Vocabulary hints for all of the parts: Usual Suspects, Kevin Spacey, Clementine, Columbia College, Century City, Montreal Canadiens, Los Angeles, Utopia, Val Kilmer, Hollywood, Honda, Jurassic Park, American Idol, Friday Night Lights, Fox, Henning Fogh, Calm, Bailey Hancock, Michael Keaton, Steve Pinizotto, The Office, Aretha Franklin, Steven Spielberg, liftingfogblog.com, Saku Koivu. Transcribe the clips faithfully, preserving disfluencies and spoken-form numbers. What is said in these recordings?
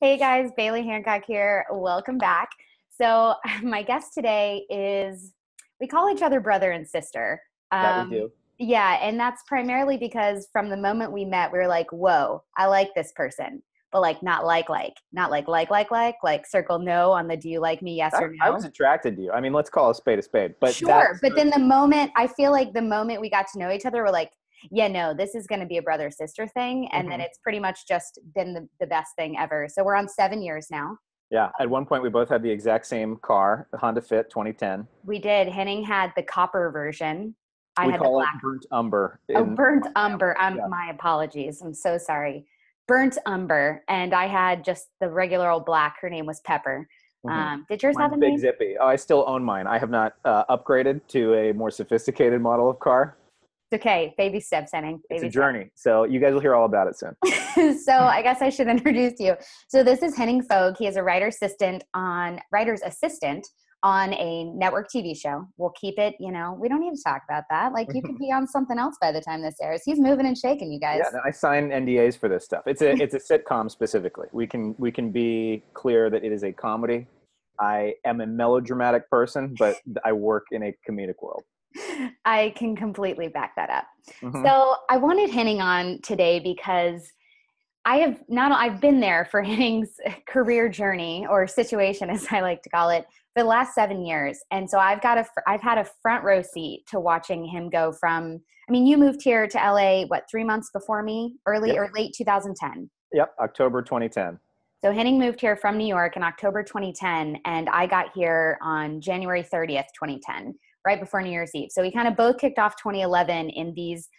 Hey guys, Bailey Hancock here. Welcome back. So my guest today is, we call each other brother and sister. Um, that we do. Yeah, and that's primarily because from the moment we met, we were like, whoa, I like this person. But like, not like, like, not like, like, like, like, like, circle no on the do you like me, yes I, or no. I was attracted to you. I mean, let's call a spade a spade. But sure, but then the moment, I feel like the moment we got to know each other, we're like, yeah, no, this is going to be a brother-sister thing. And mm-hmm. then it's pretty much just been the, the best thing ever. So we're on seven years now. Yeah. At one point, we both had the exact same car, the Honda Fit twenty ten. We did. Henning had the copper version. I we had call the black. It burnt umber. In- oh, burnt umber. Um, yeah. My apologies. I'm so sorry. Burnt umber. And I had just the regular old black. Her name was Pepper. Mm-hmm. Um, did yours Mine's have a big name? Big Zippy. Oh, I still own mine. I have not uh, upgraded to a more sophisticated model of car. Okay, baby steps, Henning. Baby it's a steps. Journey, so you guys will hear all about it soon. So I guess I should introduce you. So this is Henning Fogh. He is a writer assistant on writer's assistant on a network T V show. We'll keep it, you know, we don't need to talk about that. Like, you could be on something else by the time this airs. He's moving and shaking, you guys. Yeah, no, I sign N D As for this stuff. It's a it's a sitcom specifically. We can we can be clear that it is a comedy. I am a melodramatic person, but I work in a comedic world. I can completely back that up. Mm-hmm. So I wanted Henning on today because I have not, I've been there for Henning's career journey or situation, as I like to call it, for the last seven years. And so I've got a, I've had a front row seat to watching him go from, I mean, you moved here to L A, what, three months before me, early yep. or late two thousand ten? Yep. October, twenty ten. So Henning moved here from New York in October, twenty ten. And I got here on January thirtieth, twenty ten. Right before New Year's Eve. So we kind of both kicked off twenty eleven in these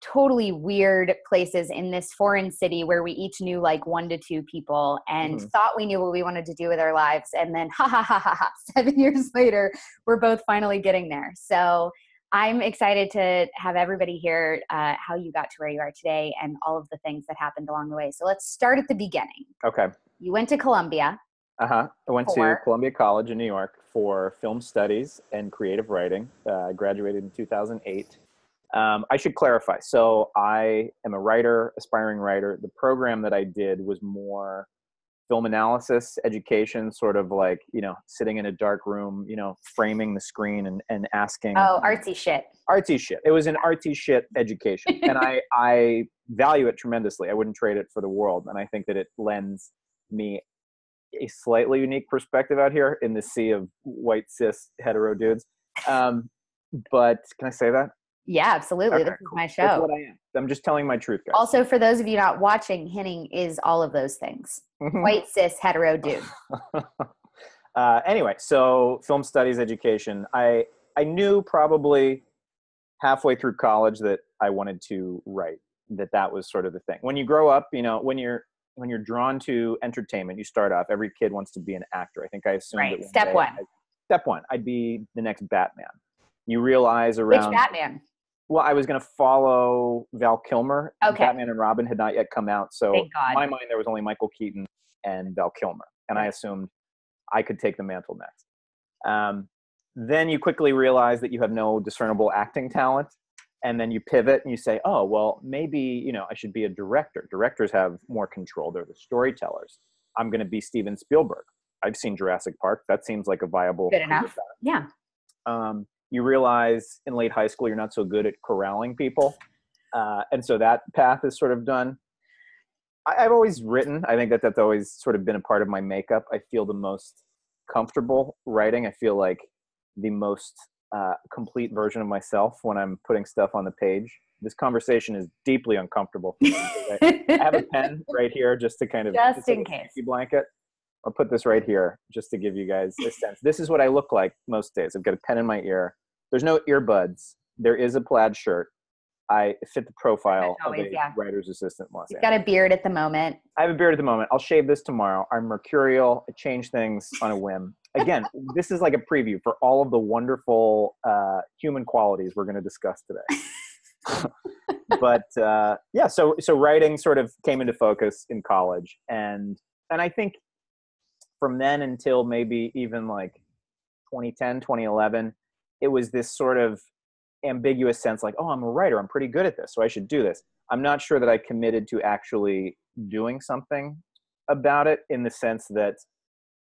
totally weird places in this foreign city where we each knew like one to two people and mm-hmm. thought we knew what we wanted to do with our lives. And then ha ha ha ha ha, seven years later, we're both finally getting there. So I'm excited to have everybody hear uh, how you got to where you are today and all of the things that happened along the way. So let's start at the beginning. Okay. You went to Columbia. Uh-huh. I went for. to Columbia College in New York for film studies and creative writing. Uh, I graduated in two thousand eight. Um, I should clarify. So I am a writer, aspiring writer. The program that I did was more film analysis, education, sort of like, you know, sitting in a dark room, you know, framing the screen and, and asking. Oh, artsy shit. Artsy shit. It was an artsy shit education. And I, I value it tremendously. I wouldn't trade it for the world. And I think that it lends me a slightly unique perspective out here in the sea of white cis hetero dudes. Um, but can I say that? Yeah, absolutely. Okay, this is cool. My show. That's what I am. I'm just telling my truth, guys. Also, for those of you not watching, Henning is all of those things. Mm-hmm. White cis hetero dude. uh, anyway, so film studies education. I I knew probably halfway through college that I wanted to write. That that was sort of the thing. When you grow up, you know, when you're When you're drawn to entertainment, you start off, every kid wants to be an actor. I think I assumed right. that Step one. I, step one, I'd be the next Batman. You realize around... Which Batman? Well, I was going to follow Val Kilmer. Okay. Batman and Robin had not yet come out. So in my mind, there was only Michael Keaton and Val Kilmer. And I assumed I could take the mantle next. Um, then you quickly realize that you have no discernible acting talent. And then you pivot and you say, oh, well, maybe, you know, I should be a director. Directors have more control. They're the storytellers. I'm going to be Steven Spielberg. I've seen Jurassic Park. That seems like a viable. Good enough. Yeah. Um, you realize in late high school, you're not so good at corralling people. Uh, and so that path is sort of done. I, I've always written. I think that that's always sort of been a part of my makeup. I feel the most comfortable writing. I feel like the most Uh, complete version of myself when I'm putting stuff on the page. This conversation is deeply uncomfortable for me. I have a pen right here just to kind of just, just in case. Blanket. I'll put this right here just to give you guys a sense. This is what I look like most days. I've got a pen in my ear. There's no earbuds. There is a plaid shirt. I fit the profile always, of a yeah. writer's assistant. Los You've Angeles. Got a beard at the moment. I have a beard at the moment. I'll shave this tomorrow. I'm mercurial. I change things on a whim. Again, this is like a preview for all of the wonderful uh, human qualities we're going to discuss today. But uh, yeah, so so writing sort of came into focus in college, and and I think from then until maybe even like twenty ten, twenty eleven, it was this sort of ambiguous sense like, oh, I'm a writer, I'm pretty good at this, so I should do this. I'm not sure that I committed to actually doing something about it in the sense that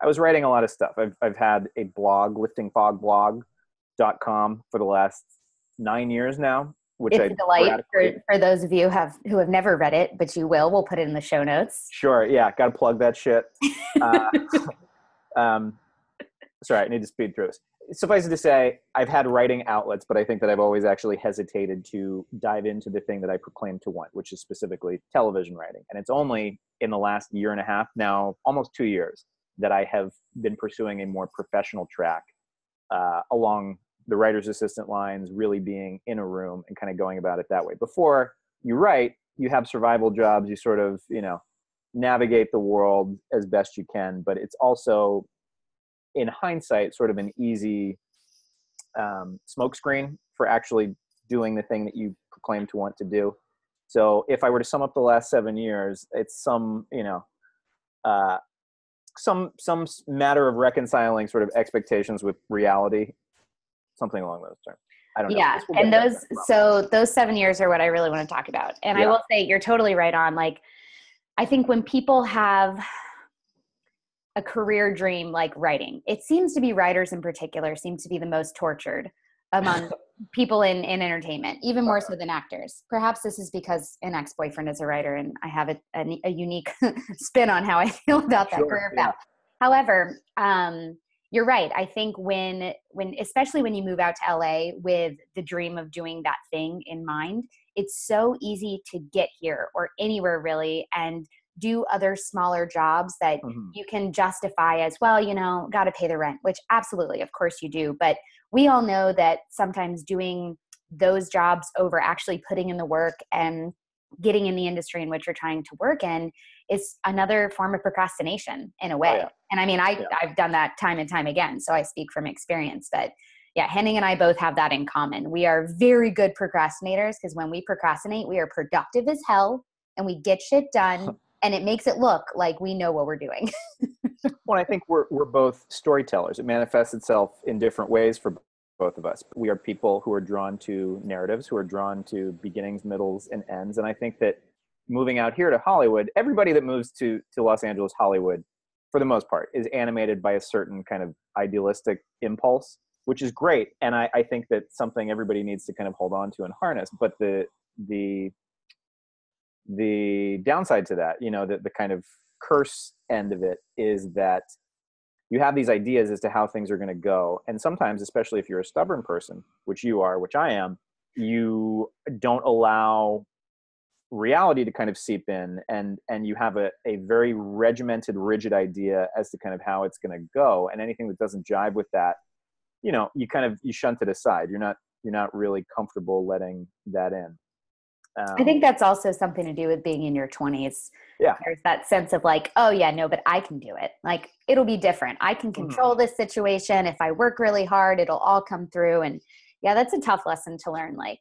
I was writing a lot of stuff. I've I've had a blog, lifting fog blog dot com, for the last nine years now. Which it's I a delight for, for those of you who have who have never read it, but you will. We'll put it in the show notes. Sure, yeah, gotta plug that shit. Uh, um, sorry, I need to speed through this. Suffice it to say, I've had writing outlets, but I think that I've always actually hesitated to dive into the thing that I proclaim to want, which is specifically television writing. And it's only in the last year and a half, now almost two years, that I have been pursuing a more professional track uh, along the writer's assistant lines, really being in a room and kind of going about it that way. Before you write, you have survival jobs. You sort of, you know, navigate the world as best you can, but it's also, in hindsight, sort of an easy um, smokescreen for actually doing the thing that you proclaim to want to do. So if I were to sum up the last seven years, it's some, you know, uh, some some matter of reconciling sort of expectations with reality, something along those terms. I don't know. Yeah, and those, so those seven years are what I really want to talk about. And yeah. I will say you're totally right on. Like, I think when people have a career dream like writing, it seems to be writers in particular seem to be the most tortured among people in, in entertainment, even more so than actors. Perhaps this is because an ex-boyfriend is a writer and I have a, a, a unique spin on how I feel about that sure, career path. Yeah. However, um, you're right. I think when, when, especially when you move out to L A with the dream of doing that thing in mind, it's so easy to get here or anywhere really and do other smaller jobs that mm-hmm. you can justify as, well, you know, got to pay the rent, which absolutely, of course you do. But we all know that sometimes doing those jobs over actually putting in the work and getting in the industry in which you're trying to work in is another form of procrastination in a way. Oh, yeah. And I mean, I, yeah. I've done that time and time again, so I speak from experience. But yeah, Henning and I both have that in common. We are very good procrastinators because when we procrastinate, we are productive as hell and we get shit done. And it makes it look like we know what we're doing. Well, I think we're we're both storytellers. It manifests itself in different ways for both of us. We are people who are drawn to narratives, who are drawn to beginnings, middles, and ends. And I think that moving out here to Hollywood, everybody that moves to, to Los Angeles, Hollywood, for the most part, is animated by a certain kind of idealistic impulse, which is great. And I, I think that's something everybody needs to kind of hold on to and harness. But the the... the downside to that, you know, the, the kind of curse end of it is that you have these ideas as to how things are going to go. And sometimes, especially if you're a stubborn person, which you are, which I am, you don't allow reality to kind of seep in. And, and you have a, a very regimented, rigid idea as to kind of how it's going to go. And anything that doesn't jive with that, you know, you kind of, you shunt it aside. You're not, you're not really comfortable letting that in. Um, I think that's also something to do with being in your twenties. Yeah. There's that sense of like, oh yeah, no, but I can do it. Like, it'll be different. I can control mm-hmm. this situation. If I work really hard, it'll all come through. And yeah, that's a tough lesson to learn. Like,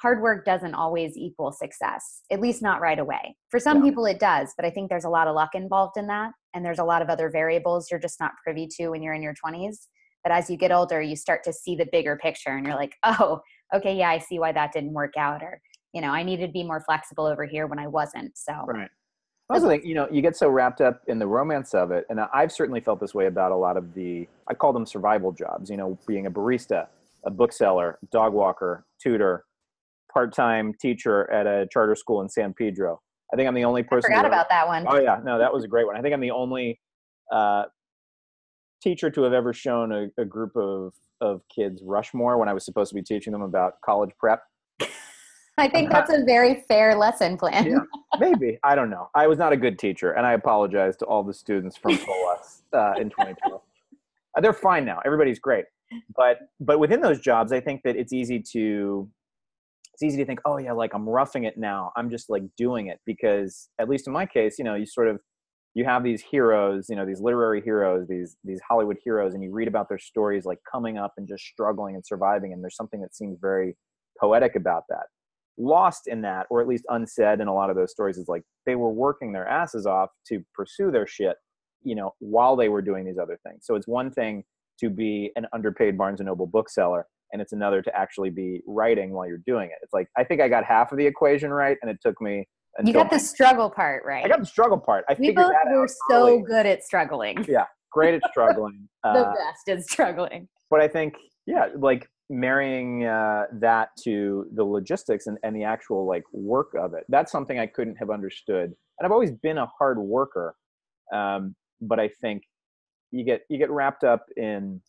hard work doesn't always equal success, at least not right away. For some yeah. people it does, but I think there's a lot of luck involved in that. And there's a lot of other variables you're just not privy to when you're in your twenties. But as you get older, you start to see the bigger picture and you're like, oh, okay, yeah, I see why that didn't work out. Or, you know, I needed to be more flexible over here when I wasn't. So, right. Also, like, you know, you get so wrapped up in the romance of it. And I've certainly felt this way about a lot of the, I call them survival jobs, you know, being a barista, a bookseller, dog walker, tutor, part-time teacher at a charter school in San Pedro. I think I'm the only person. I forgot about that one. Oh yeah. No, that was a great one. I think I'm the only uh, teacher to have ever shown a, a group of, of kids Rushmore when I was supposed to be teaching them about college prep. I think that's a very fair lesson plan. Yeah, maybe. I don't know. I was not a good teacher, and I apologize to all the students from Fox uh, in twenty twelve. Uh, they're fine now. Everybody's great. But but within those jobs, I think that it's easy to it's easy to think, oh, yeah, like I'm roughing it now. I'm just like doing it because, at least in my case, you know, you sort of, you have these heroes, you know, these literary heroes, these these Hollywood heroes, and you read about their stories like coming up and just struggling and surviving. And there's something that seems very poetic about that. Lost in that, or at least unsaid in a lot of those stories, is like they were working their asses off to pursue their shit, you know, while they were doing these other things. So it's one thing to be an underpaid Barnes and Noble bookseller, and it's another to actually be writing while you're doing it. It's like, I think I got half of the equation right, and it took me You got the struggle part right. I got the struggle part. I we both were so early. good at struggling. Yeah, great at struggling. the uh, best at struggling. But I think, yeah, like marrying uh, that to the logistics and, and the actual like work of it, that's something I couldn't have understood. And I've always been a hard worker, um, but I think you get you get wrapped up in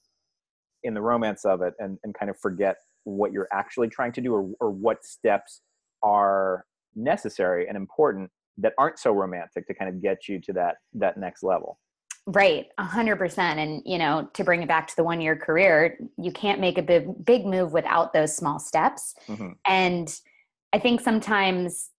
in the romance of it and, and kind of forget what you're actually trying to do or, or what steps are necessary and important that aren't so romantic to kind of get you to that that next level. Right, one hundred percent. And, you know, to bring it back to the one-year career, you can't make a big, big move without those small steps. Mm-hmm. And I think sometimes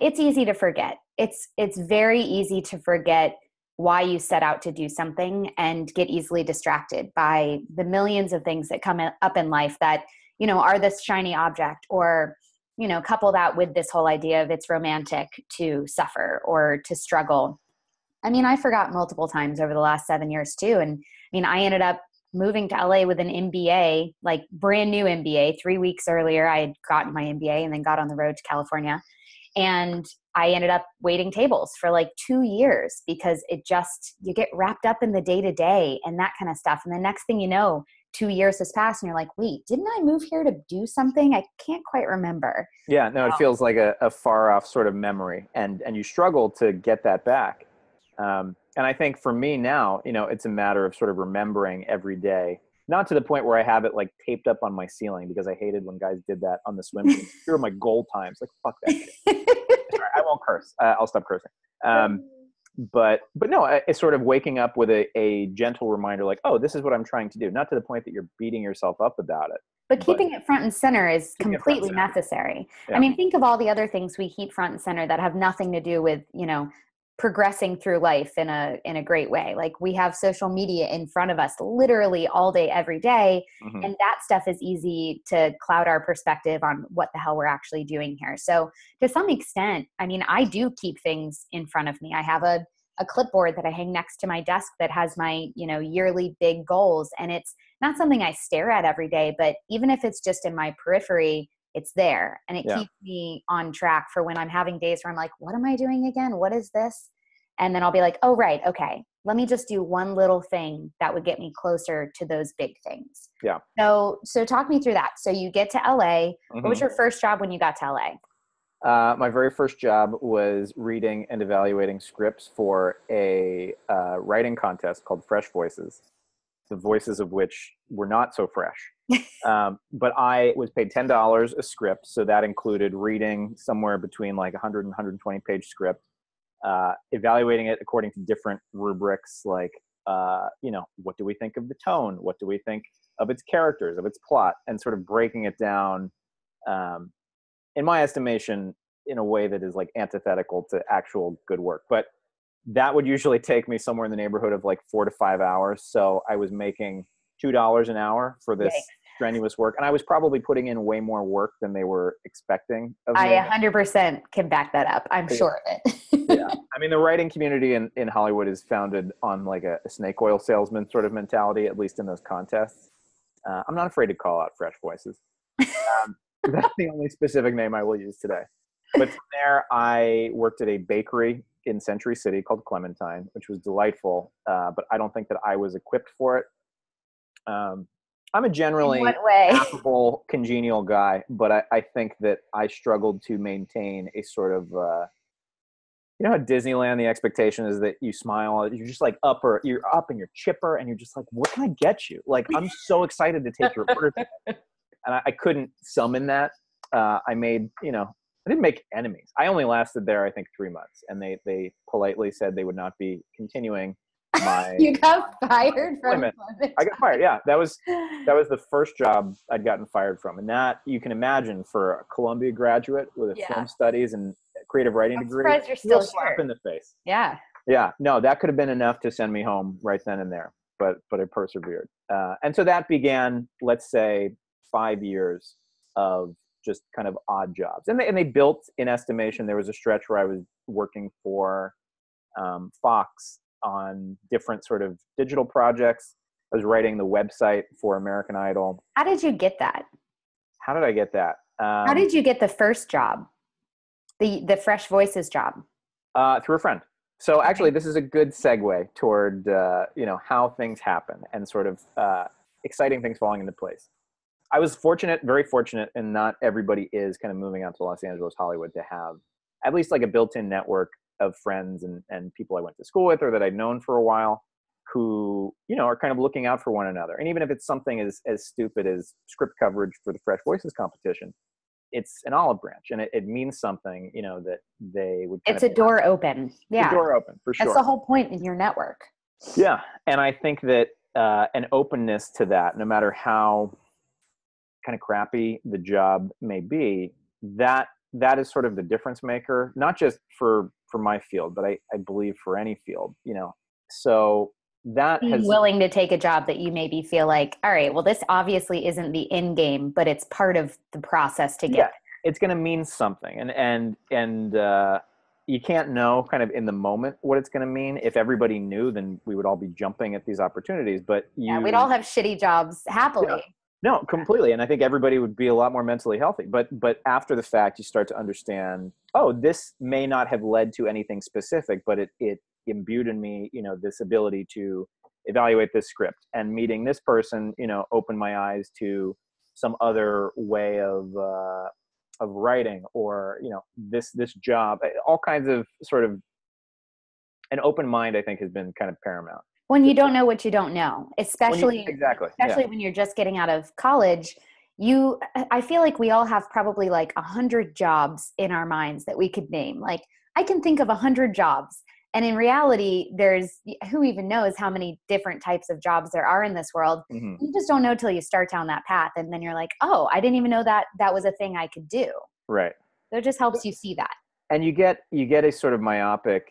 it's easy to forget. It's it's very easy to forget why you set out to do something and get easily distracted by the millions of things that come up in life that, you know, are this shiny object, or, you know, couple that with this whole idea of it's romantic to suffer or to struggle. I mean, I forgot multiple times over the last seven years too. And I mean, I ended up moving to L A with an M B A, like brand new M B A. Three weeks earlier, I had gotten my M B A and then got on the road to California. And I ended up waiting tables for like two years because it just, you get wrapped up in the day to day and that kind of stuff. And the next thing you know, two years has passed and you're like, wait, didn't I move here to do something? I can't quite remember. Yeah, no, it feels like a, a far off sort of memory, and, and you struggle to get that back. Um, and I think for me now, you know, it's a matter of sort of remembering every day, not to the point where I have it like taped up on my ceiling, because I hated when guys did that on the swim team. Here are my goal times. Like, fuck that shit. I won't curse. Uh, I'll stop cursing. Um, but, but no, it's sort of waking up with a, a gentle reminder, like, oh, this is what I'm trying to do. Not to the point that you're beating yourself up about it. But keeping but it front and center is completely necessary. Yeah. I mean, think of all the other things we keep front and center that have nothing to do with, you know, progressing through life in a in a great way. Like, we have social media in front of us literally all day, every day. Mm-hmm. And that stuff is easy to cloud our perspective on what the hell we're actually doing here. So to some extent, I mean, I do keep things in front of me. I have a, a clipboard that I hang next to my desk that has my, you know, yearly big goals. And it's not something I stare at every day, but even if it's just in my periphery, it's there. And it yeah. keeps me on track for when I'm having days where I'm like, what am I doing again? What is this? And then I'll be like, oh, right. Okay. Let me just do one little thing that would get me closer to those big things. Yeah. So, so talk me through that. So you get to L A. Mm-hmm. What was your first job when you got to L A? Uh, my very first job was reading and evaluating scripts for a uh, writing contest called Fresh Voices, the voices of which were not so fresh. um, but I was paid ten dollars a script. So that included reading somewhere between like one hundred and one hundred twenty page script, uh, evaluating it according to different rubrics. Like, uh, you know, what do we think of the tone? What do we think of its characters, of its plot, and sort of breaking it down, um, in my estimation, in a way that is like antithetical to actual good work. But that would usually take me somewhere in the neighborhood of like four to five hours. So I was making two dollars an hour for this Yikes. strenuous work. And I was probably putting in way more work than they were expecting of me. I one hundred percent can back that up. I'm yeah. sure of it. yeah. I mean, the writing community in, in Hollywood is founded on like a, a snake oil salesman sort of mentality, at least in those contests. Uh, I'm not afraid to call out Fresh Voices. Um, that's the only specific name I will use today. But from there, I worked at a bakery in Century City called Clementine, which was delightful. Uh, but I don't think that I was equipped for it. Um, I'm a generally affable, congenial guy, but I, I think that I struggled to maintain a sort of, uh, you know, at Disneyland, the expectation is that you smile, you're just like up or you're up and you're chipper and you're just like, what can I get you? Like, I'm so excited to take your order. And I, I couldn't summon that. Uh, I made, you know, I didn't make enemies. I only lasted there, I think, three months. And they, they politely said they would not be continuing. My, you got fired from I got fired. Yeah, that was that was the first job I'd gotten fired from, and that you can imagine for a Columbia graduate with a yeah. film studies and creative writing I'm degree, you're still slap in the face. Yeah, yeah. No, that could have been enough to send me home right then and there, but but I persevered, uh, and so that began, let's say, five years of just kind of odd jobs, and they and they built in estimation. There was a stretch where I was working for um, Fox on different sort of digital projects. I was writing the website for American Idol. How did you get that? How did I get that? Um, How did you get the first job? the the Fresh Voices job? Uh, through a friend. So actually, this is a good segue toward uh, you know, how things happen and sort of uh, exciting things falling into place. I was fortunate, very fortunate, and not everybody is kind of moving out to Los Angeles, Hollywood, to have at least like a built-in network of friends and, and people I went to school with or that I'd known for a while who, you know, are kind of looking out for one another. And even if it's something as, as stupid as script coverage for the Fresh Voices competition, it's an olive branch, and it, it means something, you know, that they would. It's a door open. Yeah. It's a door open, for sure. That's the whole point in your network. Yeah. And I think that uh, an openness to that, no matter how kind of crappy the job may be, that that is sort of the difference maker, not just for, for my field, but I, I believe for any field, you know. So that being has, willing to take a job that you maybe feel like, all right, well, this obviously isn't the end game, but it's part of the process to get. Yeah, it's going to mean something, and and and uh, you can't know kind of in the moment what it's going to mean. If everybody knew, then we would all be jumping at these opportunities. But you, yeah, we'd all have shitty jobs happily. Yeah. No, completely, and I think everybody would be a lot more mentally healthy. But but after the fact, you start to understand, oh, this may not have led to anything specific, but it it imbued in me, you know, this ability to evaluate this script, and meeting this person, you know, opened my eyes to some other way of uh, of writing, or you know, this this job, all kinds of sort of an open mind, I think, has been kind of paramount. When you don't know what you don't know, especially when, you, exactly, especially yeah. when you're just getting out of college, you, I feel like we all have probably like a hundred jobs in our minds that we could name. Like I can think of a hundred jobs, and in reality, there's who even knows how many different types of jobs there are in this world. Mm-hmm. You just don't know till you start down that path, and then you're like, oh, I didn't even know that that was a thing I could do. Right. So it just helps you see that. And you get you get a sort of myopic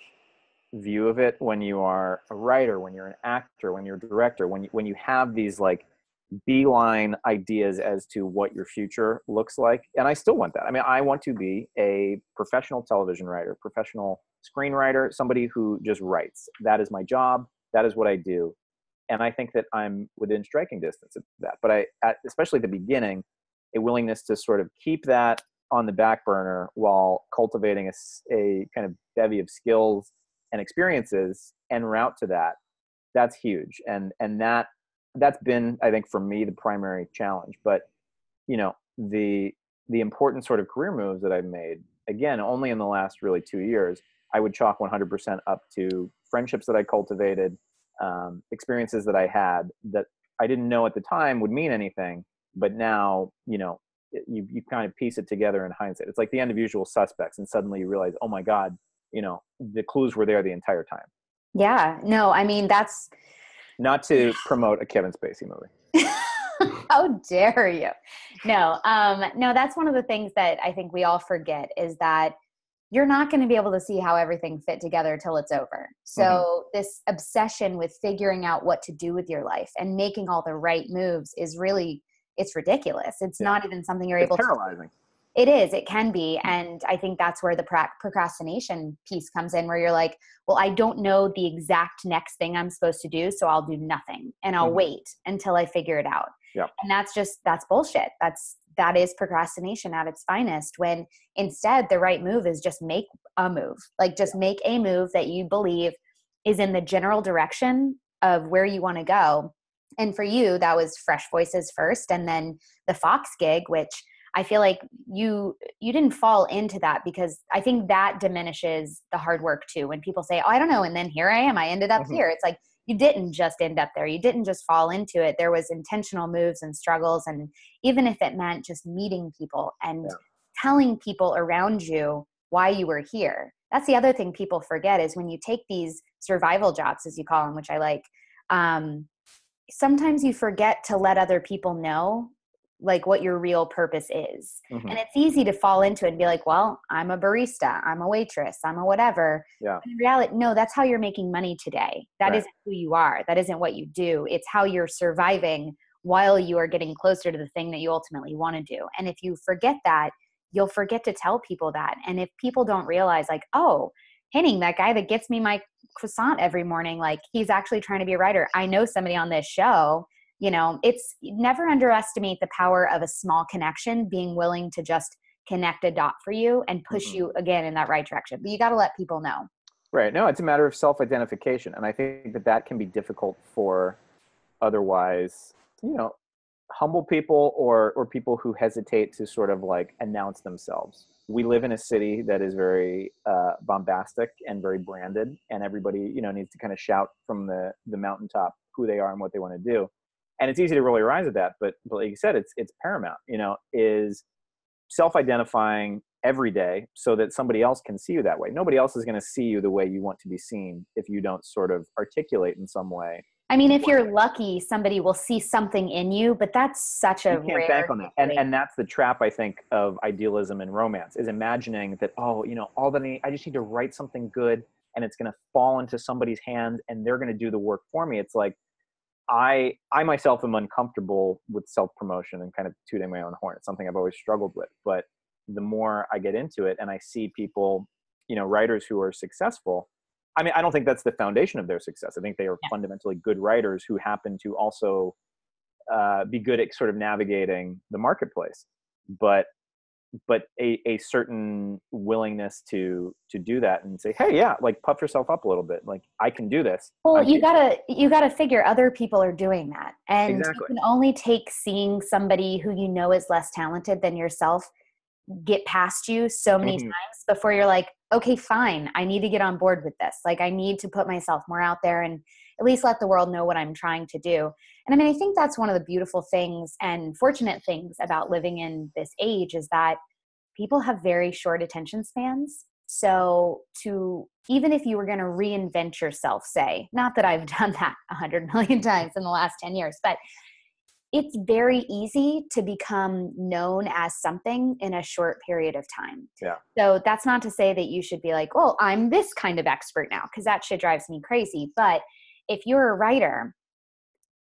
view of it when you are a writer, when you're an actor, when you're a director, when you, when you have these like beeline ideas as to what your future looks like. And I still want that. I mean, I want to be a professional television writer, professional screenwriter, somebody who just writes. That is my job. That is what I do. And I think that I'm within striking distance of that. But I, at, especially at the beginning, a willingness to sort of keep that on the back burner while cultivating a, a kind of bevy of skills and experiences en route to that, that's huge. And and that that's been, I think, for me, the primary challenge. But you know, the the important sort of career moves that I've made, again, only in the last really two years, I would chalk one hundred percent up to friendships that I cultivated, um, experiences that I had that I didn't know at the time would mean anything, but now, you know, you you kind of piece it together in hindsight. It's like the end of Usual Suspects, and suddenly you realize, oh my God, you know, the clues were there the entire time. Yeah. No, I mean, that's... Not to promote a Kevin Spacey movie. How dare you? No, um, no, that's one of the things that I think we all forget, is that you're not going to be able to see how everything fit together till it's over. So mm-hmm. this obsession with figuring out what to do with your life and making all the right moves is really, it's ridiculous. It's yeah. not even something you're it's able paralyzing. to... It is. It can be. And I think that's where the procrastination piece comes in, where you're like, well, I don't know the exact next thing I'm supposed to do, so I'll do nothing, and I'll mm-hmm. wait until I figure it out. Yeah. And that's just, that's bullshit. That's, that is procrastination at its finest, when instead the right move is just make a move, like just yeah. make a move that you believe is in the general direction of where you want to go. And for you, that was Fresh Voices first, and then the Fox gig, which I feel like you you didn't fall into that, because I think that diminishes the hard work too. When people say, oh, I don't know, and then here I am, I ended up mm-hmm. here. It's like, you didn't just end up there. You didn't just fall into it. There was intentional moves and struggles. And even if it meant just meeting people and yeah. telling people around you why you were here. That's the other thing people forget, is when you take these survival jobs, as you call them, which I like, um, sometimes you forget to let other people know like what your real purpose is. Mm-hmm. And it's easy to fall into it and be like, well, I'm a barista, I'm a waitress, I'm a whatever. Yeah. In reality, no, that's how you're making money today. That right. isn't who you are. That isn't what you do. It's how you're surviving while you are getting closer to the thing that you ultimately want to do. And if you forget that, you'll forget to tell people that. And if people don't realize, like, oh, Henning, that guy that gets me my croissant every morning, like, he's actually trying to be a writer. I know somebody on this show. You know, it's never underestimate the power of a small connection, being willing to just connect a dot for you and push mm-hmm. you again in that right direction. But you got to let people know. Right. No, it's a matter of self-identification. And I think that that can be difficult for otherwise, you know, humble people or or people who hesitate to sort of like announce themselves. We live in a city that is very uh, bombastic and very branded, and everybody, you know, needs to kind of shout from the, the mountaintop who they are and what they want to do. And it's easy to roll your eyes at that, but, but like you said, it's it's paramount, you know, is self-identifying every day so that somebody else can see you that way. Nobody else is going to see you the way you want to be seen if you don't sort of articulate in some way. I mean, if you're lucky, somebody will see something in you, but that's such a rare thing. You can't bank on that. And, and that's the trap, I think, of idealism and romance, is imagining that, oh, you know, all that I need, I just need to write something good and it's going to fall into somebody's hand and they're going to do the work for me. It's like, I, I myself am uncomfortable with self-promotion and kind of tooting my own horn. It's something I've always struggled with. But the more I get into it and I see people, you know, writers who are successful, I mean, I don't think that's the foundation of their success. I think they are yeah. fundamentally good writers who happen to also uh, be good at sort of navigating the marketplace. But but a, a certain willingness to to do that and say, hey, yeah, like puff yourself up a little bit. Like, I can do this. Well, you gotta you gotta figure other people are doing that. And exactly. you can only take seeing somebody who you know is less talented than yourself get past you so many mm-hmm. times before you're like, okay, fine, I need to get on board with this. Like, I need to put myself more out there and at least let the world know what I'm trying to do. And I mean, I think that's one of the beautiful things and fortunate things about living in this age is that people have very short attention spans. So to, even if you were going to reinvent yourself, say, not that I've done that a hundred million times in the last ten years, but it's very easy to become known as something in a short period of time. Yeah. So that's not to say that you should be like, well, I'm this kind of expert now, because that shit drives me crazy. But if you're a writer,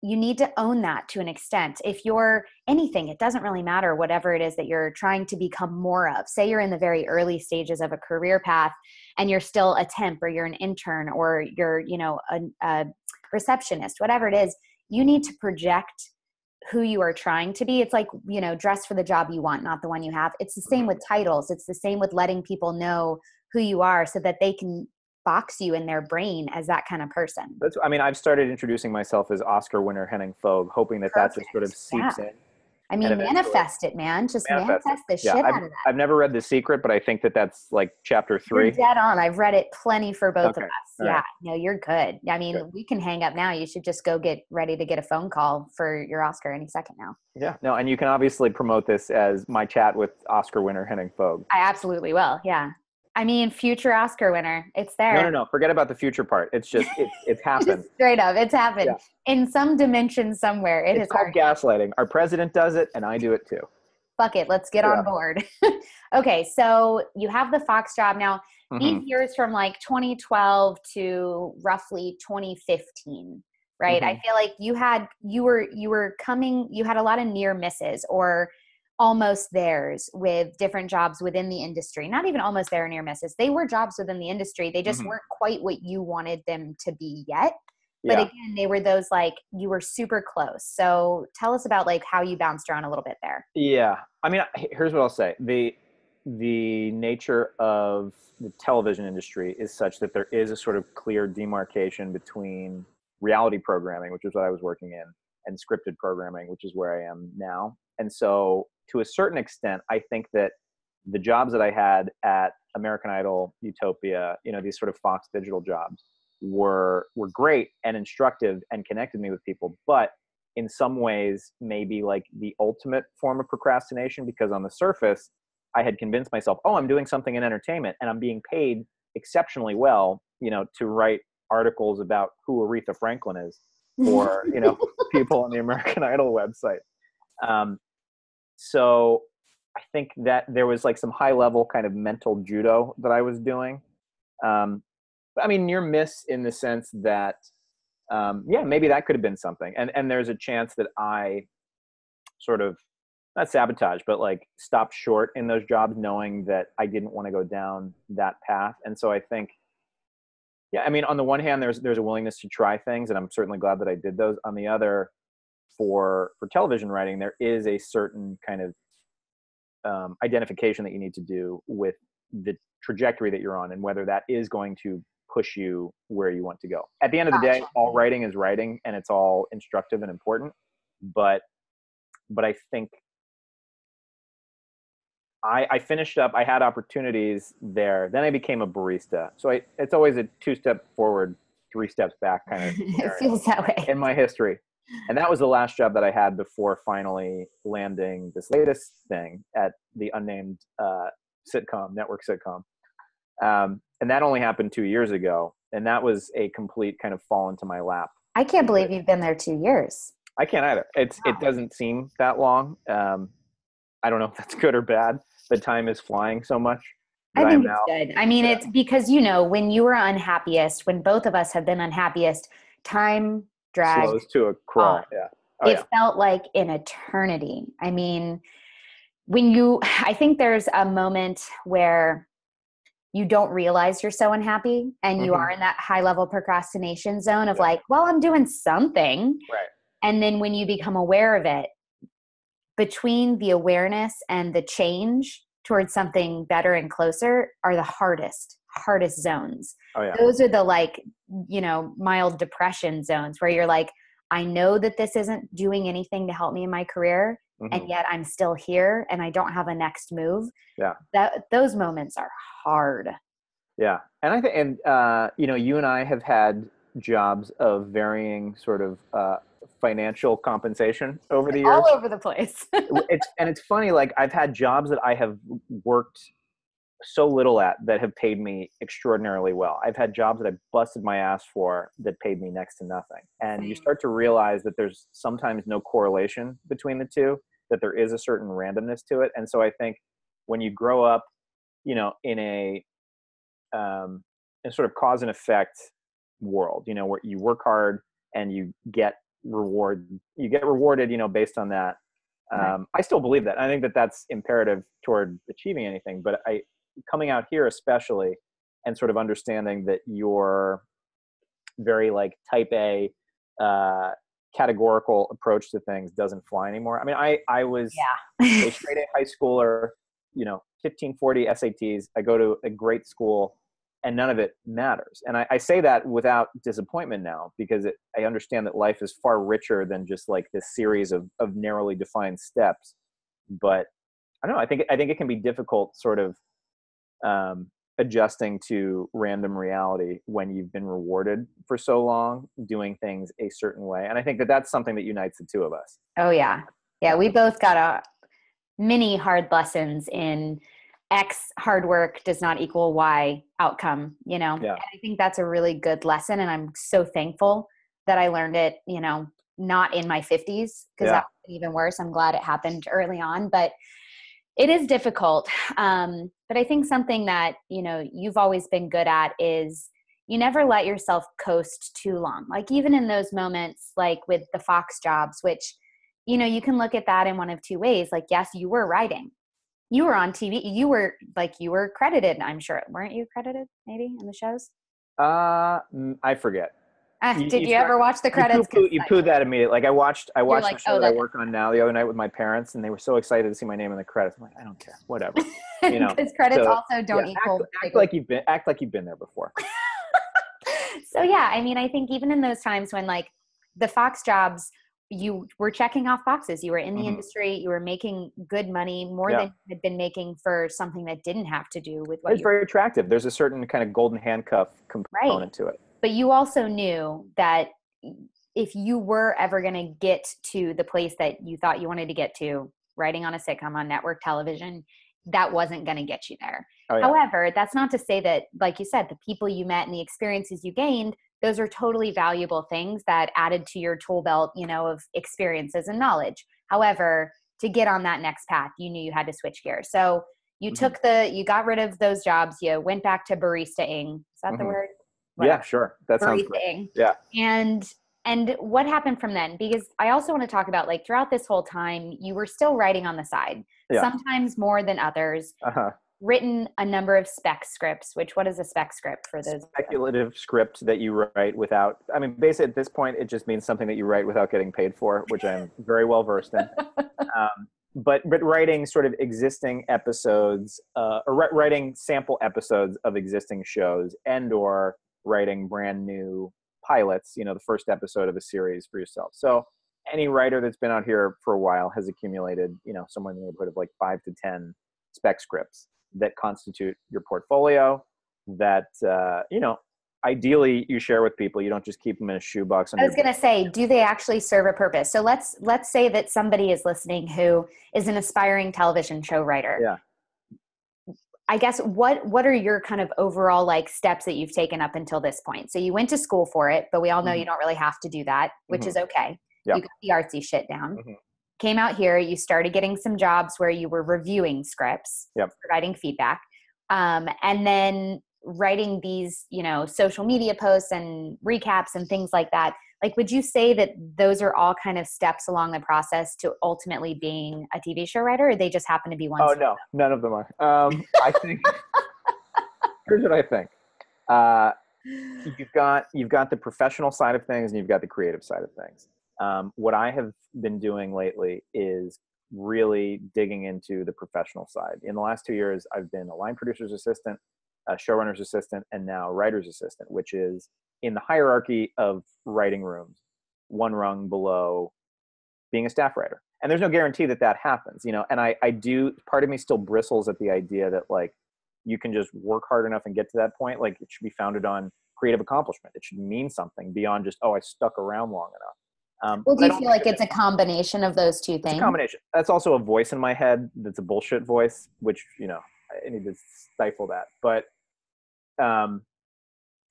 you need to own that to an extent. If you're anything, it doesn't really matter whatever it is that you're trying to become more of. Say you're in the very early stages of a career path and you're still a temp or you're an intern or you're, you know, a, a receptionist, whatever it is, you need to project who you are trying to be. It's like, you know, dress for the job you want, not the one you have. It's the same with titles. It's the same with letting people know who you are so that they can box you in their brain as that kind of person. That's, I mean, I've started introducing myself as Oscar winner Henning Fogh, hoping that Perfect. That's what sort of seeps yeah. in. I mean, manifest it, man. Just manifest, manifest the yeah, shit I've, out of that. I've never read The Secret, but I think that that's like chapter three. You're dead on. I've read it plenty for both okay. of us. All yeah. Right. No, you're good. I mean, good. We can hang up now. You should just go get ready to get a phone call for your Oscar any second now. Yeah. No, and you can obviously promote this as my chat with Oscar winner Henning Fogh. I absolutely will. Yeah. I mean, future Oscar winner. It's there. No, no, no. Forget about the future part. It's just, it's, it's happened. Just straight up. It's happened. Yeah. In some dimension somewhere. It it's is called gaslighting. Our president does it and I do it too. Fuck it. Let's get yeah. on board. Okay. So you have the Fox job. Now, mm-hmm. these years from like twenty twelve to roughly twenty fifteen, right? Mm-hmm. I feel like you had, you were, you were coming, you had a lot of near misses or almost theirs with different jobs within the industry. Not even almost there or near misses. They were jobs within the industry. They just mm-hmm. weren't quite what you wanted them to be yet. But yeah. again, they were those like, you were super close. So tell us about like how you bounced around a little bit there. Yeah. I mean, here's what I'll say. The, the nature of the television industry is such that there is a sort of clear demarcation between reality programming, which is what I was working in, and scripted programming, which is where I am now. And so to a certain extent, I think that the jobs that I had at American Idol, Utopia, you know, these sort of Fox digital jobs were were great and instructive and connected me with people, but in some ways maybe like the ultimate form of procrastination, because on the surface, I had convinced myself, oh, I'm doing something in entertainment and I'm being paid exceptionally well, you know, to write articles about who Aretha Franklin is or, you know, people on the American Idol website. Um, So I think that there was like some high level kind of mental judo that I was doing. Um, I mean, near miss in the sense that, um, yeah, maybe that could have been something. And and there's a chance that I sort of, not sabotage, but like stopped short in those jobs knowing that I didn't want to go down that path. And so I think, yeah, I mean, on the one hand, there's there's a willingness to try things. And I'm certainly glad that I did those. On the other, for for television writing, there is a certain kind of um, identification that you need to do with the trajectory that you're on and whether that is going to push you where you want to go. At the end of the day, all writing is writing and it's all instructive and important. But, but I think I, I finished up, I had opportunities there. Then I became a barista. So I, it's always a two step forward, three steps back kind of it feels that way in my history. And that was the last job that I had before finally landing this latest thing at the unnamed uh, sitcom, network sitcom. Um, and that only happened two years ago. And that was a complete kind of fall into my lap. I can't believe you've been there two years. I can't either. It's, wow. It doesn't seem that long. Um, I don't know if that's good or bad. The time is flying so much. I think it's good. I mean, yeah. It's because, you know, when you were unhappiest, when both of us have been unhappiest, time dragged. Slows to a crawl. Yeah. Oh, it yeah. felt like an eternity. I mean, when you, I think there's a moment where you don't realize you're so unhappy and you mm-hmm. are in that high level procrastination zone of yeah. like, well, I'm doing something. Right. And then when you become aware of it, between the awareness and the change towards something better and closer are the hardest, hardest zones. Oh, yeah. Those are the like, you know, mild depression zones where you're like, I know that this isn't doing anything to help me in my career. Mm-hmm. And yet I'm still here and I don't have a next move. Yeah. That, those moments are hard. Yeah. And I think, and uh, you know, you and I have had jobs of varying sort of, uh, financial compensation over the years. All over the place. It's, and it's funny, like I've had jobs that I have worked so little at that have paid me extraordinarily well. I've had jobs that I busted my ass for that paid me next to nothing. And you start to realize that there's sometimes no correlation between the two, that there is a certain randomness to it. And so I think when you grow up, you know, in a, um, a sort of cause and effect world, you know, where you work hard and you get reward you get rewarded you know based on that um right. I still believe that. I think that that's imperative toward achieving anything, but I coming out here especially and sort of understanding that your very like type A uh categorical approach to things doesn't fly anymore. I mean I I was yeah. a straight A high schooler, you know, fifteen forty S A Ts. I go to a great school and none of it matters. And I, I say that without disappointment now, because it, I understand that life is far richer than just like this series of, of narrowly defined steps. But I don't know, I think, I think it can be difficult sort of um, adjusting to random reality when you've been rewarded for so long doing things a certain way. And I think that that's something that unites the two of us. Oh yeah. Yeah. We both got a many hard lessons in X hard work does not equal Y outcome, you know? Yeah. And I think that's a really good lesson. And I'm so thankful that I learned it, you know, not in my fifties, because yeah. that was even worse. I'm glad it happened early on, but it is difficult. Um, but I think something that, you know, you've always been good at is you never let yourself coast too long. Like even in those moments, like with the Fox jobs, which, you know, you can look at that in one of two ways. Like, yes, you were writing. You were on T V. You were like, you were credited. I'm sure. Weren't you credited maybe in the shows? Uh, I forget. Uh, you, did you, you ever start, watch the credits? You poo, you poo that immediately. Like I watched, I watched like, the show oh, that I work on now the other night with my parents and they were so excited to see my name in the credits. I'm like, I don't care, whatever. You know, because credits so, also don't yeah, equal. Act, act like you've been, act like you've been there before. So yeah, I mean, I think even in those times when like the Fox jobs, you were checking off boxes. You were in the mm-hmm. industry. You were making good money, more yeah. than you had been making for something that didn't have to do with what it's you very were. Attractive. There's a certain kind of golden handcuff component right. to it. But you also knew that if you were ever going to get to the place that you thought you wanted to get to, writing on a sitcom on network television, that wasn't going to get you there. Oh, yeah. However, that's not to say that, like you said, the people you met and the experiences you gained, those are totally valuable things that added to your tool belt, you know, of experiences and knowledge. However, to get on that next path, you knew you had to switch gears. So you mm-hmm. took the, you got rid of those jobs. You went back to barista-ing. Is that mm-hmm. the word? Whatever. Yeah, sure. That sounds great. Yeah. And, and what happened from then? Because I also want to talk about like throughout this whole time, you were still writing on the side, yeah. sometimes more than others. Uh-huh. Written a number of spec scripts, which what is a spec script for those? Speculative script that you write without, I mean, basically at this point, it just means something that you write without getting paid for, which I'm very well versed in. Um, but but writing sort of existing episodes, uh, or writing sample episodes of existing shows, and or writing brand new pilots, you know, the first episode of a series for yourself. So any writer that's been out here for a while has accumulated, you know, somewhere in the neighborhood of like five to ten spec scripts that constitute your portfolio that, uh, you know, ideally you share with people. You don't just keep them in a shoebox. I was going to say, do they actually serve a purpose? So let's, let's say that somebody is listening who is an aspiring television show writer. Yeah. I guess what, what are your kind of overall like steps that you've taken up until this point? So you went to school for it, but we all know mm-hmm. you don't really have to do that, which mm-hmm. is okay. Yep. You got the artsy shit down. Mm-hmm. Came out here, you started getting some jobs where you were reviewing scripts, yep. providing feedback, um, and then writing these, you know, social media posts and recaps and things like that. Like, would you say that those are all kind of steps along the process to ultimately being a T V show writer, or they just happen to be one? Oh, no, none of them are. Um, I think, here's what I think. Uh, you've got, you've got the professional side of things and you've got the creative side of things. Um, what I have been doing lately is really digging into the professional side. In the last two years, I've been a line producer's assistant, a showrunner's assistant, and now writer's assistant, which is in the hierarchy of writing rooms, one rung below being a staff writer. And there's no guarantee that that happens, you know, and I, I do, part of me still bristles at the idea that like, you can just work hard enough and get to that point. Like it should be founded on creative accomplishment. It should mean something beyond just, oh, I stuck around long enough. Um, well, do you feel like it's a combination of those two things? It's a combination. That's also a voice in my head that's a bullshit voice, which, you know, I need to stifle that. But um,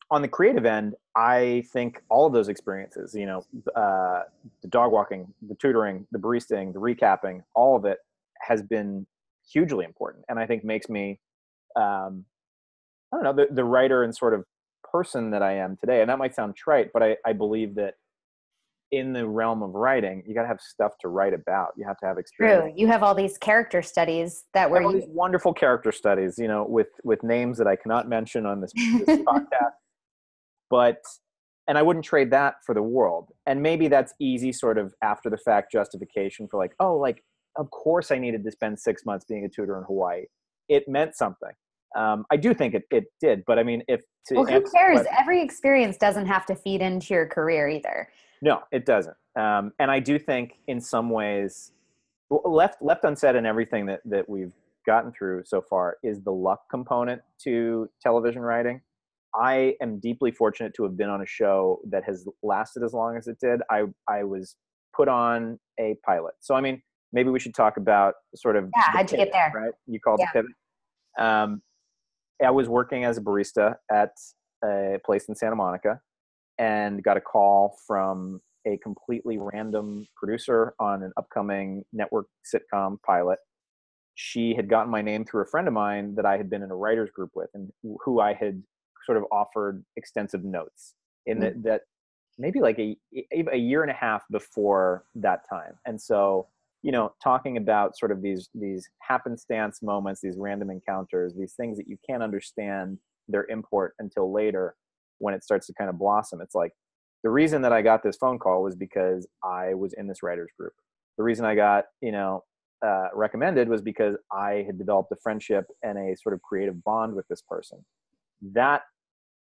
on the creative end, I think all of those experiences, you know, uh, the dog walking, the tutoring, the baristaing, the recapping, all of it has been hugely important. And I think makes me, um, I don't know, the, the writer and sort of person that I am today. And that might sound trite, but I, I believe that in the realm of writing, you got to have stuff to write about. You have to have experience. True. You have all these character studies that were all you... these wonderful character studies, you know, with, with names that I cannot mention on this, this podcast, but, and I wouldn't trade that for the world. And maybe that's easy sort of after the fact justification for like, oh, like, of course I needed to spend six months being a tutor in Hawaii. It meant something. Um, I do think it, it did, but I mean, if to well, who cares? But, every experience doesn't have to feed into your career either. No, it doesn't. Um, and I do think in some ways, left left unsaid in everything that, that we've gotten through so far is the luck component to television writing. I am deeply fortunate to have been on a show that has lasted as long as it did. I, I was put on a pilot. So, I mean, maybe we should talk about sort of... Yeah, how'd you get there? Right? You called it pivot. Um, I was working as a barista at a place in Santa Monica, and got a call from a completely random producer on an upcoming network sitcom pilot. She had gotten my name through a friend of mine that I had been in a writer's group with and who I had sort of offered extensive notes in mm-hmm. the, that maybe like a, a year and a half before that time. And so, you know, talking about sort of these, these happenstance moments, these random encounters, these things that you can't understand their import until later, when it starts to kind of blossom. It's like, the reason that I got this phone call was because I was in this writer's group. The reason I got, you know, uh, recommended was because I had developed a friendship and a sort of creative bond with this person. That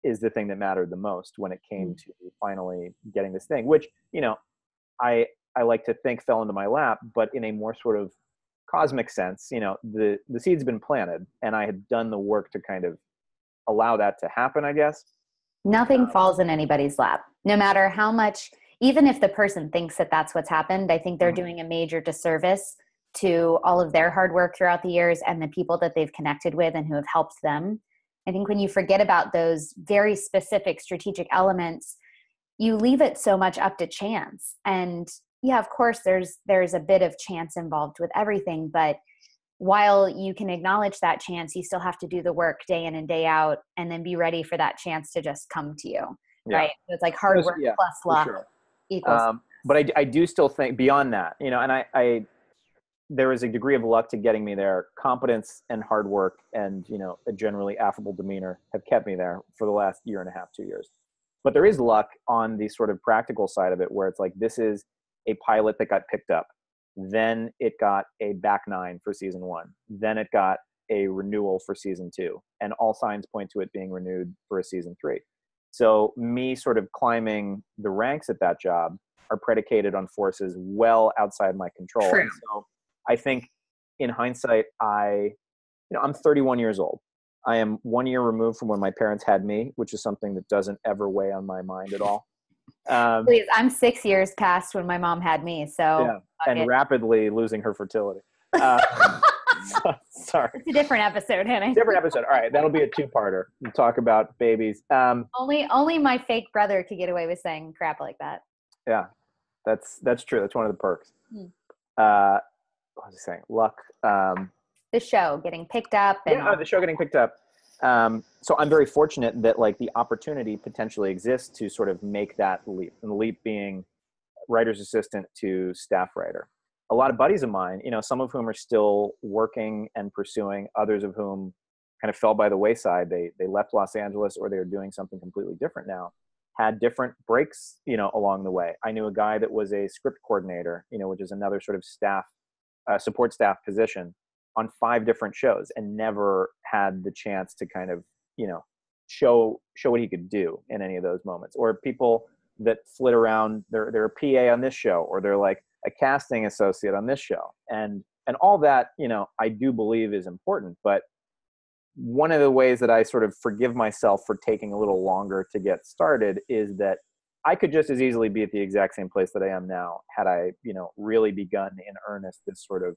is the thing that mattered the most when it came to finally getting this thing, which, you know, I, I like to think fell into my lap, but in a more sort of cosmic sense, you know, the, the seed's been planted and I had done the work to kind of allow that to happen, I guess. Nothing falls in anybody's lap, no matter how much, even if the person thinks that that's what's happened, I think they're mm-hmm. doing a major disservice to all of their hard work throughout the years and the people that they've connected with and who have helped them. I think when you forget about those very specific strategic elements, you leave it so much up to chance. And yeah, of course, there's there's a bit of chance involved with everything, but while you can acknowledge that chance, you still have to do the work day in and day out and then be ready for that chance to just come to you, yeah. right? So it's like hard work yeah, plus luck sure. equals. Um, but I, I do still think beyond that, you know, and I, I, there is a degree of luck to getting me there. Competence and hard work and, you know, a generally affable demeanor have kept me there for the last year and a half, two years. But there is luck on the sort of practical side of it where it's like, this is a pilot that got picked up. Then it got a back nine for season one. Then it got a renewal for season two. And all signs point to it being renewed for a season three. So me sort of climbing the ranks at that job are predicated on forces well outside my control. True. And so I think in hindsight, I, you know, I'm thirty-one years old. I am one year removed from when my parents had me, which is something that doesn't ever weigh on my mind at all. Um, Please, I'm six years past when my mom had me, so yeah, and it. rapidly losing her fertility. Um, so, sorry, it's a different episode, Henning. Different episode. All right, that'll be a two-parter. We'll talk about babies. Um, only, only my fake brother could get away with saying crap like that. Yeah, that's that's true. That's one of the perks. Hmm. Uh, what was I saying? Luck. Um, the show getting picked up. And yeah, oh, the show getting picked up. Um, so I'm very fortunate that like the opportunity potentially exists to sort of make that leap, and the leap being writer's assistant to staff writer. A lot of buddies of mine, you know, some of whom are still working and pursuing, others of whom kind of fell by the wayside. They, they left Los Angeles or they're doing something completely different now, had different breaks, you know, along the way. I knew a guy that was a script coordinator, you know, which is another sort of staff, uh, support staff position, on five different shows and never had the chance to kind of, you know, show show what he could do in any of those moments. Or people that flit around, they're, they're a P A on this show, or they're like a casting associate on this show. And, and all that, you know, I do believe is important. But one of the ways that I sort of forgive myself for taking a little longer to get started is that I could just as easily be at the exact same place that I am now had I, you know, really begun in earnest this sort of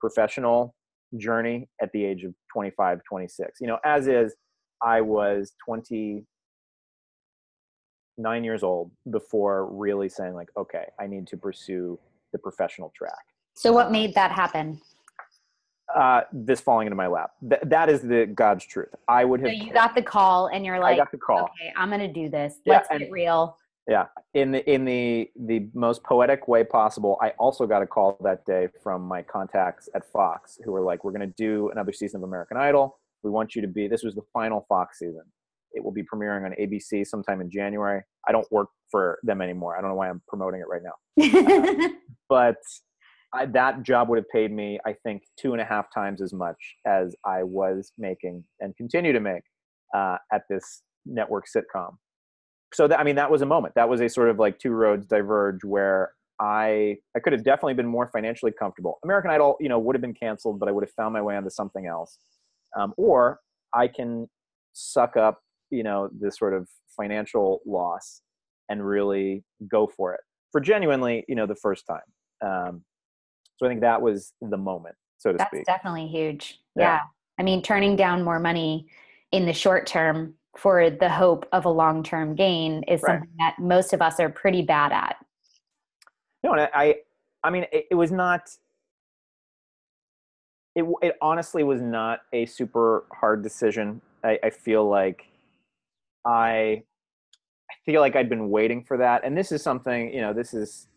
professional journey at the age of twenty-five, twenty-six. You know, as is, I was twenty-nine years old before really saying like, okay, I need to pursue the professional track. So what made that happen? Uh, this falling into my lap. Th- that is the God's truth. I would have- So you got the call and you're like, I got the call. Okay, I'm going to do this. Yeah, Let's and- get real. Yeah. In the in the the most poetic way possible, I also got a call that day from my contacts at Fox who were like, we're going to do another season of American Idol. We want you to be, this was the final Fox season. It will be premiering on A B C sometime in January. I don't work for them anymore. I don't know why I'm promoting it right now. uh, but I, that job would have paid me, I think, two and a half times as much as I was making and continue to make uh, at this network sitcom. So that, I mean, that was a moment. That was a sort of like two roads diverge where I I could have definitely been more financially comfortable. American Idol, you know, would have been canceled, but I would have found my way onto something else. Um, or I can suck up, you know, this sort of financial loss and really go for it for genuinely, you know, the first time. Um, so I think that was the moment, so to That's speak. That's definitely huge. Yeah. yeah. I mean, turning down more money in the short term for the hope of a long-term gain is right. something that most of us are pretty bad at. No, and I, I mean, it, it was not, it, it honestly was not a super hard decision. I, I feel like I, I feel like I'd been waiting for that. And this is something, you know, this is,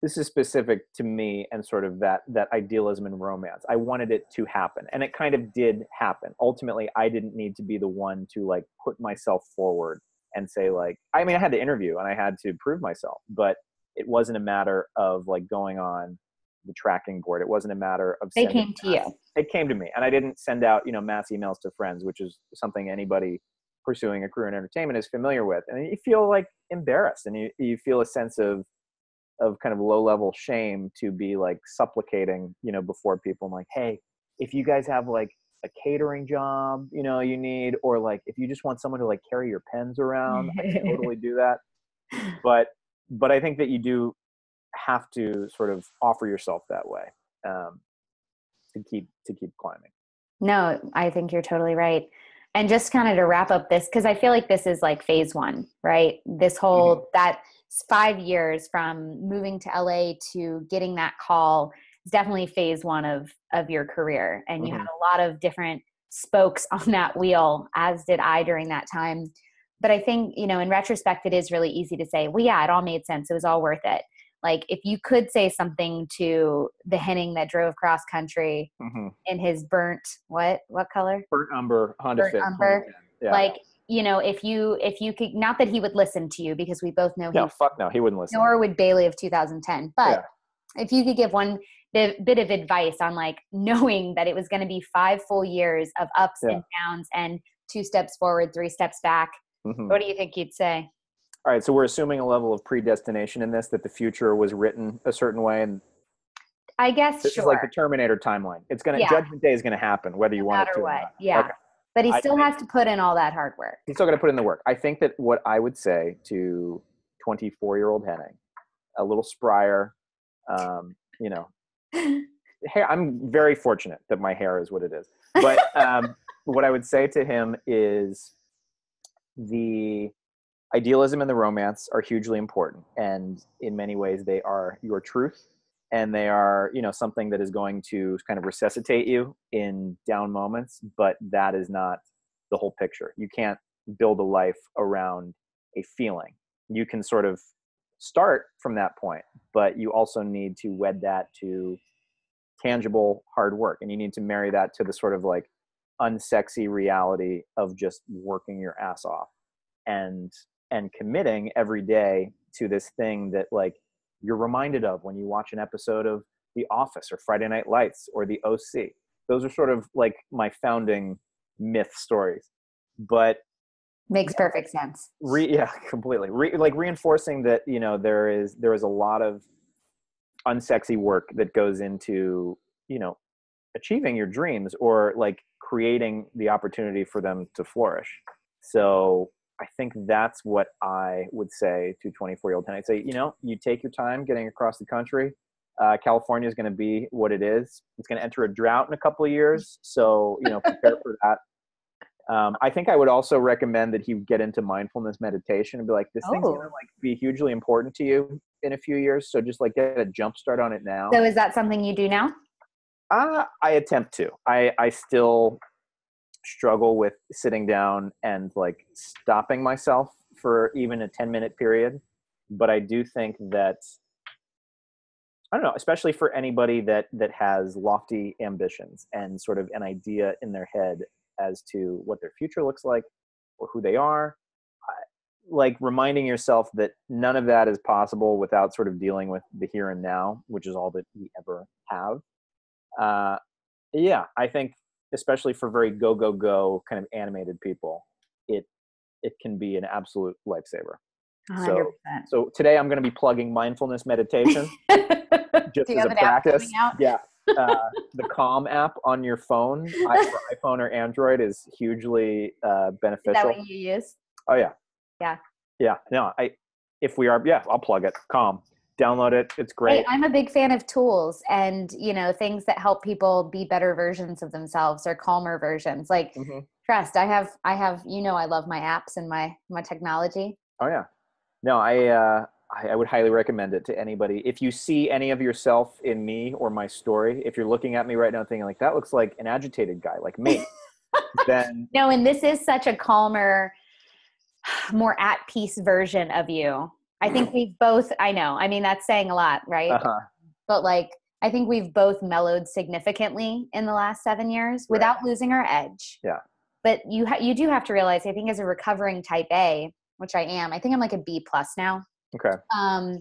this is specific to me and sort of that, that idealism and romance. I wanted it to happen and it kind of did happen. Ultimately, I didn't need to be the one to like put myself forward and say like, I mean, I had to interview and I had to prove myself, but it wasn't a matter of like going on the tracking board. It wasn't a matter of- They came to you. It came to me and I didn't send out, you know, mass emails to friends, which is something anybody pursuing a career in entertainment is familiar with. And you feel like embarrassed and you, you feel a sense of, of kind of low-level shame to be like supplicating, you know, before people. I'm like, hey, if you guys have like a catering job, you know, you need, or like if you just want someone to like carry your pens around, I can totally do that. But but I think that you do have to sort of offer yourself that way um, to keep to keep climbing. No, I think you're totally right. And just kind of to wrap up this, because I feel like this is like phase one, right? This whole, mm-hmm. that five years from moving to L A to getting that call is definitely phase one of, of your career. And mm-hmm. you had a lot of different spokes on that wheel, as did I during that time. But I think, you know, in retrospect, it is really easy to say, well, yeah, it all made sense. It was all worth it. Like if you could say something to the Henning that drove cross country mm-hmm. in his burnt, what, what color? Burnt umber, Honda burnt Fit. Umber. Yeah. Like, you know, if you, if you could, not that he would listen to you because we both know. No, he, fuck no, he wouldn't listen. Nor would Bailey of two thousand ten. But yeah. if you could give one bit of advice on like knowing that it was going to be five full years of ups yeah. and downs and two steps forward, three steps back, mm-hmm. what do you think you'd say? All right. So we're assuming a level of predestination in this, that the future was written a certain way. And I guess it's sure. like the Terminator timeline. It's going to, yeah. Judgment Day is going to happen, whether you no want it to what. Or not. Yeah. Okay. But he still I, has to put in all that hard work. He's still going to put in the work. I think that what I would say to twenty-four-year-old Henning, a little sprier, um, you know, hair, I'm very fortunate that my hair is what it is. But um, what I would say to him is the idealism and the romance are hugely important. And in many ways, they are your truth. And they are, you know, something that is going to kind of resuscitate you in down moments, but that is not the whole picture. You can't build a life around a feeling. You can sort of start from that point, but you also need to wed that to tangible hard work. And you need to marry that to the sort of like unsexy reality of just working your ass off and and committing every day to this thing that like, you're reminded of when you watch an episode of The Office or Friday Night Lights or The O C. Those are sort of like my founding myth stories, but makes perfect sense. Re, yeah, completely. Re, like reinforcing that, you know, there is there is a lot of unsexy work that goes into, you know, achieving your dreams or like creating the opportunity for them to flourish. So I think that's what I would say to twenty-four-year-old Henning. I'd say, you know, you take your time getting across the country. Uh, California is going to be what it is. It's going to enter a drought in a couple of years. So, you know, prepare for that. Um, I think I would also recommend that he get into mindfulness meditation and be like, this oh. thing's going to like be hugely important to you in a few years. So just like get a jump start on it now. So is that something you do now? Uh, I attempt to. I, I still... struggle with sitting down and like stopping myself for even a ten minute period. But I do think that, I don't know, especially for anybody that, that has lofty ambitions and sort of an idea in their head as to what their future looks like or who they are, like reminding yourself that none of that is possible without sort of dealing with the here and now, which is all that we ever have. Uh, yeah, I think especially for very go, go, go kind of animated people, it it can be an absolute lifesaver. one hundred percent. So, so today I'm going to be plugging mindfulness meditation just as a practice. Yeah. Uh, the Calm app on your phone, for iPhone or Android, is hugely uh, beneficial. Is that what you use? Oh, yeah. Yeah. Yeah. No, I, if we are, yeah, I'll plug it. Calm. Download it. It's great. Hey, I'm a big fan of tools and, you know, things that help people be better versions of themselves or calmer versions. Like mm-hmm. trust. I have, I have, you know, I love my apps and my, my technology. Oh yeah. No, I, uh, I, I would highly recommend it to anybody. If you see any of yourself in me or my story, if you're looking at me right now thinking like, that looks like an agitated guy like me, then no. And this is such a calmer, more at peace version of you. I think we've both, I know, I mean, that's saying a lot, right? Uh-huh. But like, I think we've both mellowed significantly in the last seven years right. without losing our edge. Yeah. But you ha- you do have to realize, I think as a recovering type A, which I am, I think I'm like a B plus now. Okay. Um,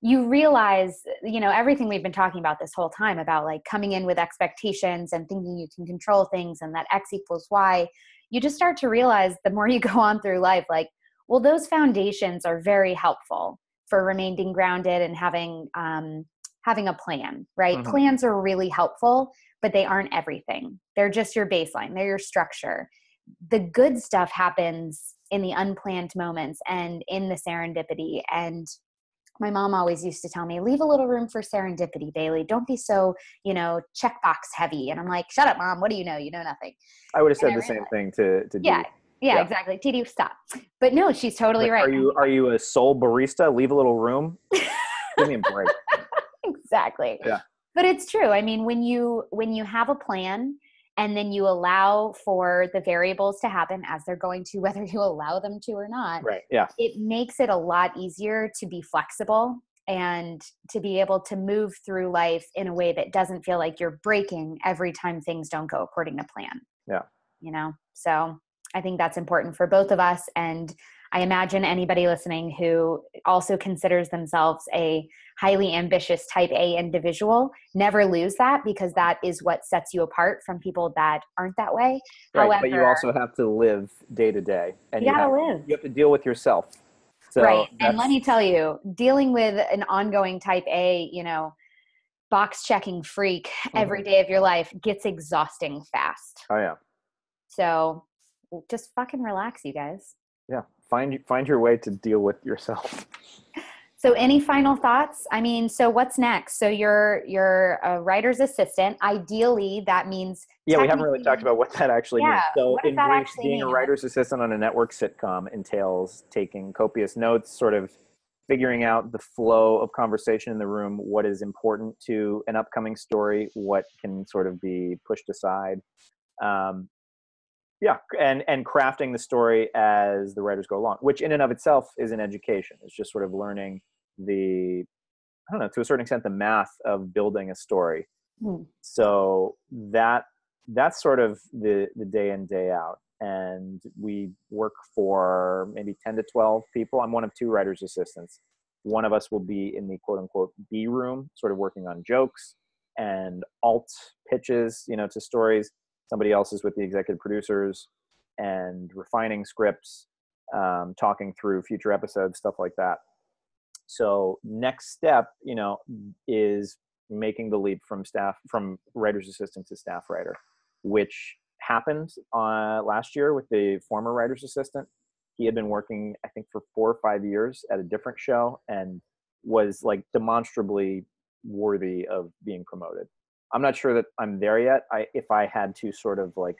you realize, you know, everything we've been talking about this whole time about like coming in with expectations and thinking you can control things and that X equals Y, you just start to realize the more you go on through life, like, well, those foundations are very helpful for remaining grounded and having um, having a plan, right? Mm-hmm. Plans are really helpful, but they aren't everything. They're just your baseline. They're your structure. The good stuff happens in the unplanned moments and in the serendipity. And my mom always used to tell me, leave a little room for serendipity, Bailey. Don't be so, you know, checkbox heavy. And I'm like, shut up, Mom. What do you know? You know nothing. I would have said the same thing to, to yeah. Yeah, yeah, exactly. T D, stop. But no, she's totally right. Are you are you a soul barista? Leave a little room. Give me a break. Exactly. Yeah. But it's true. I mean, when you when you have a plan and then you allow for the variables to happen as they're going to, whether you allow them to or not, right. Yeah. It makes it a lot easier to be flexible and to be able to move through life in a way that doesn't feel like you're breaking every time things don't go according to plan. Yeah. You know? So I think that's important for both of us. And I imagine anybody listening who also considers themselves a highly ambitious type A individual, never lose that, because that is what sets you apart from people that aren't that way. Right, however, but you also have to live day to day. And you, you, gotta have, live. You have to deal with yourself. So right. And let me tell you, dealing with an ongoing type A, you know, box checking freak mm-hmm. every day of your life gets exhausting fast. Oh yeah. So just fucking relax, you guys. Yeah. Find, find your way to deal with yourself. So any final thoughts? I mean, so what's next? So you're you're a writer's assistant. Ideally, that means yeah. We haven't really talked about what that actually yeah, means. So in brief, being mean? a writer's assistant on a network sitcom entails taking copious notes, sort of figuring out the flow of conversation in the room, what is important to an upcoming story, what can sort of be pushed aside. Um, Yeah, and and crafting the story as the writers go along, which in and of itself is an education. It's just sort of learning the, I don't know, to a certain extent, the math of building a story. Mm. So that that's sort of the, the day in, day out. And we work for maybe ten to twelve people. I'm one of two writer's assistants. One of us will be in the quote-unquote B room, sort of working on jokes and alt pitches, you know, to stories. Somebody else is with the executive producers and refining scripts, um, talking through future episodes, stuff like that. So next step, you know, is making the leap from staff, from writer's assistant to staff writer, which happened uh, last year with the former writer's assistant. He had been working, I think, for four or five years at a different show and was like demonstrably worthy of being promoted. I'm not sure that I'm there yet. I, if I had to sort of like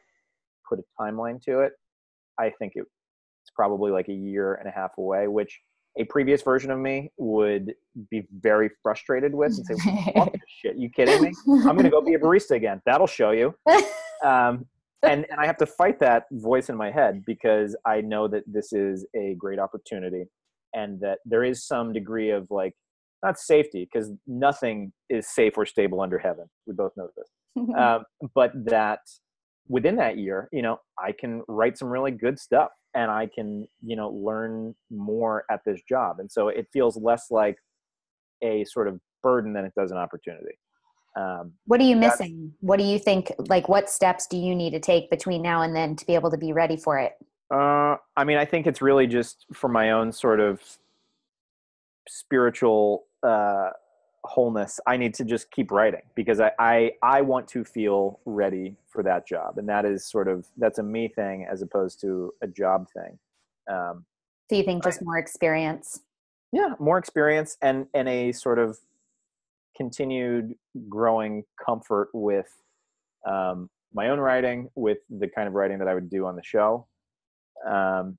put a timeline to it, I think it, it's probably like a year and a half away, which a previous version of me would be very frustrated with and say, "Fuck this shit, you kidding me? I'm going to go be a barista again. That'll show you." Um, and, and I have to fight that voice in my head because I know that this is a great opportunity and that there is some degree of like, not safety, because nothing is safe or stable under heaven. We both know this. um, but that within that year, you know, I can write some really good stuff and I can, you know, learn more at this job. And so it feels less like a sort of burden than it does an opportunity. Um, what are you missing? What do you think, like, what steps do you need to take between now and then to be able to be ready for it? Uh, I mean, I think it's really just for my own sort of spiritual uh, wholeness. I need to just keep writing because I, I, I want to feel ready for that job. And that is sort of, that's a me thing as opposed to a job thing. Um, so you think just I, more experience? Yeah, more experience and, and a sort of continued growing comfort with um, my own writing, with the kind of writing that I would do on the show. Um,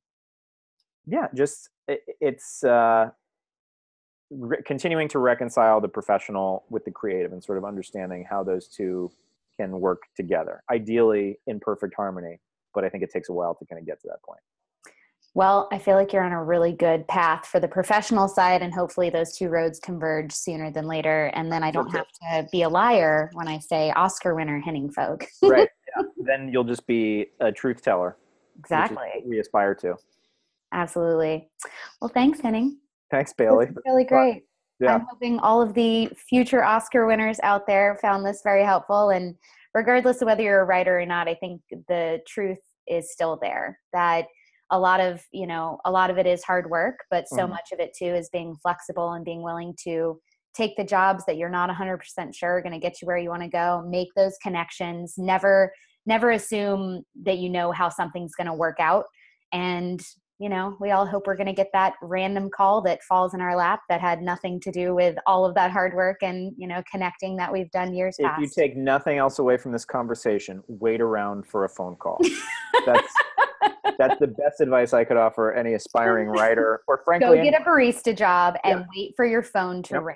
yeah, just it, it's, uh, Re- continuing to reconcile the professional with the creative and sort of understanding how those two can work together, ideally in perfect harmony, but I think it takes a while to kind of get to that point. Well, I feel like you're on a really good path for the professional side, and hopefully those two roads converge sooner than later, and then I don't okay. have to be a liar when I say Oscar winner Henning Fogh. Right. Yeah. Then you'll just be a truth teller. Exactly. Which is what we aspire to. Absolutely. Well, thanks, Henning. Thanks, Bailey. It's really great. Yeah. I'm hoping all of the future Oscar winners out there found this very helpful. And regardless of whether you're a writer or not, I think the truth is still there. That a lot of, you know, a lot of it is hard work, but so mm-hmm. much of it too is being flexible and being willing to take the jobs that you're not one hundred percent sure are going to get you where you want to go. Make those connections. Never, never assume that you know how something's going to work out. And you know, we all hope we're going to get that random call that falls in our lap that had nothing to do with all of that hard work and, you know, connecting that we've done years past. If you take nothing else away from this conversation, wait around for a phone call. That's that's the best advice I could offer any aspiring writer or frankly. Go get a barista job and yeah. wait for your phone to yep. ring.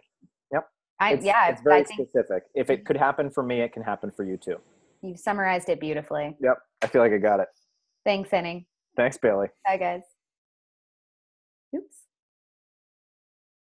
Yep. I, it's, yeah. It's very I think, specific. If it could happen for me, it can happen for you too. You summarized it beautifully. Yep. I feel like I got it. Thanks, Henning. Thanks, Bailey. Hi, guys. Oops.